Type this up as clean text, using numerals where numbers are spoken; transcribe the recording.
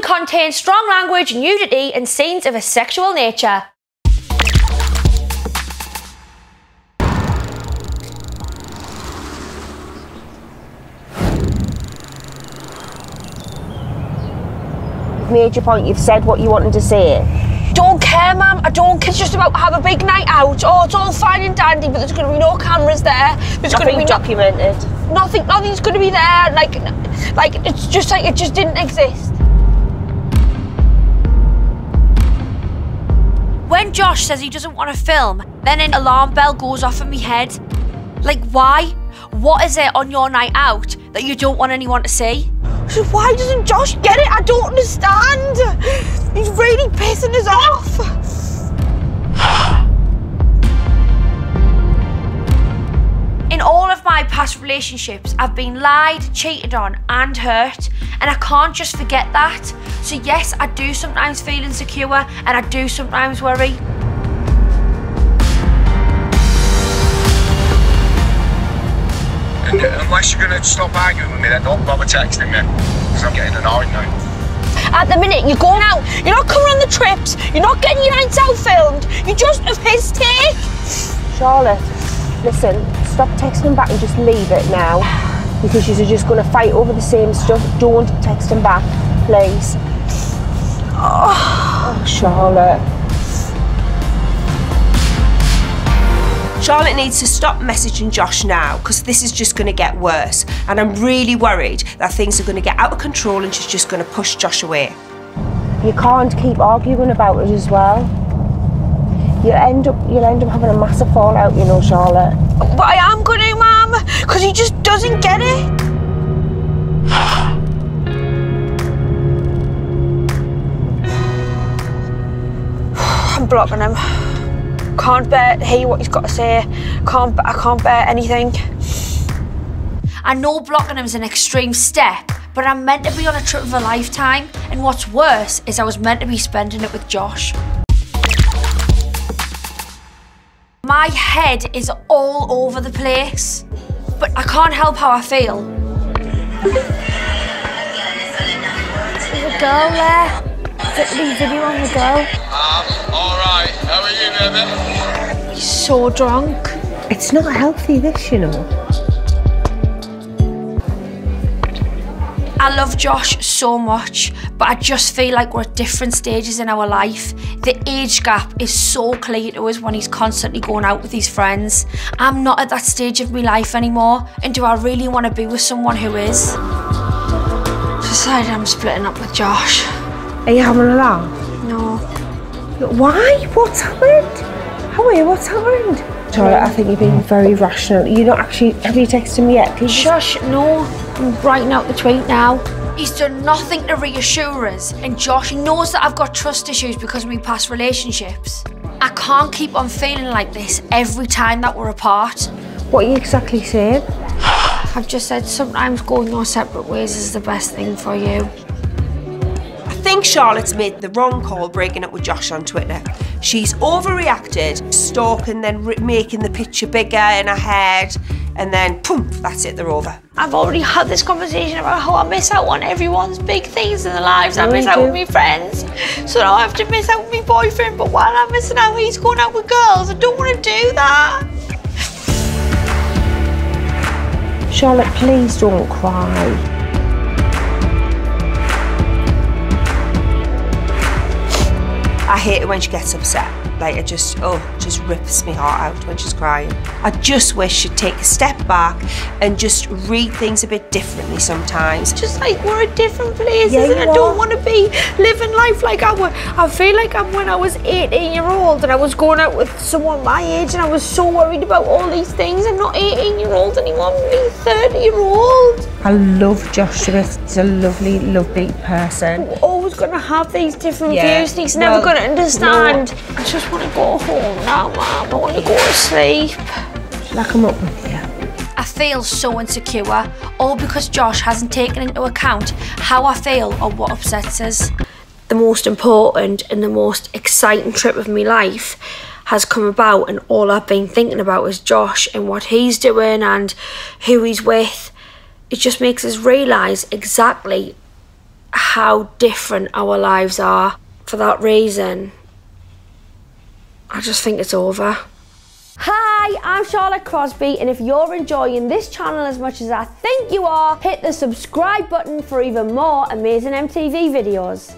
following contains strong language, nudity, and scenes of a sexual nature. Made your point, you've said what you wanted to say. Don't care, ma'am, I don't care. It's just about have a big night out. Oh, it's all fine and dandy, but there's going to be no cameras there. There's going to be documented. Nothing's going to be there. Like it's just like it just didn't exist. When Josh says he doesn't want to film, then an alarm bell goes off in my head. Like, why? What is it on your night out that you don't want anyone to see? So why doesn't Josh get it? I don't understand. He's really pissing us off. In all of my past relationships, I've been lied, cheated on, and hurt, and I can't just forget that. So yes, I do sometimes feel insecure, and I do sometimes worry. Unless you're going to stop arguing with me, then don't bother texting me, because I'm getting annoyed now. At the minute, you're going out, you're not coming on the trips, you're not getting your nights out filmed, you're just of his taste. Charlotte, listen, stop texting back and just leave it now, because you're just going to fight over the same stuff. Don't text him back, please. Oh, Charlotte. Charlotte needs to stop messaging Josh now, because this is just going to get worse. And I'm really worried that things are going to get out of control and she's just going to push Josh away. You can't keep arguing about it as well. You'll end up having a massive fallout, you know, Charlotte. But I am going to, Mum, because he just doesn't get it. I'm blocking him. Can't bear to hear what he's got to say. I can't bear anything. I know blocking him is an extreme step, but I'm meant to be on a trip of a lifetime, and what's worse is I was meant to be spending it with Josh. My head is all over the place, but I can't help how I feel. There's a girl there. Video on the go. Alright, how are you, Devin? He's so drunk. It's not healthy, this, you know. I love Josh so much, but I just feel like we're at different stages in our life. The age gap is so clear to us when he's constantly going out with his friends. I'm not at that stage of my life anymore, and do I really want to be with someone who is? I've decided I'm splitting up with Josh. Are you having a laugh? No. Why? What's happened? Howie, what's happened? Charlotte, I think you've been very rational. You're not actually... Have you texted him yet? Shush, no. I'm writing out the tweet now. He's done nothing to reassure us. And Josh knows that I've got trust issues because of my past relationships. I can't keep on feeling like this every time that we're apart. What are you exactly saying? I've just said sometimes going your separate ways is the best thing for you. I think Charlotte's made the wrong call breaking up with Josh on Twitter. She's overreacted, stalking, then making the picture bigger in her head, and then, poof, that's it, they're over. I've already had this conversation about how I miss out on everyone's big things in their lives. I miss out with my friends, so now I have to miss out with my boyfriend, but while I'm missing out, he's going out with girls. I don't want to do that. Charlotte, please don't cry. I hate it when she gets upset. Like, it just, oh, just rips me heart out when she's crying. I just wish she'd take a step back and just read things a bit differently sometimes. Just like we're at different places, yeah, and I don't want to be living life like I was. I feel like I'm when I was 18-year-old and I was going out with someone my age and I was so worried about all these things. I'm not 18-year-old anymore, I'm really 30-year-old. I love Joshua. He's a lovely, lovely person. We're always going to have these different views. He's never going to understand. No. I just want to go home now, Mum. I want to go to sleep. Like, I'm up with you. I feel so insecure, all because Josh hasn't taken into account how I feel or what upsets us. The most important and the most exciting trip of my life has come about, and all I've been thinking about is Josh and what he's doing and who he's with. It just makes us realise exactly how different our lives are. For that reason, I just think it's over. Hi, I'm Charlotte Crosby, and if you're enjoying this channel as much as I think you are, hit the subscribe button for even more amazing MTV videos.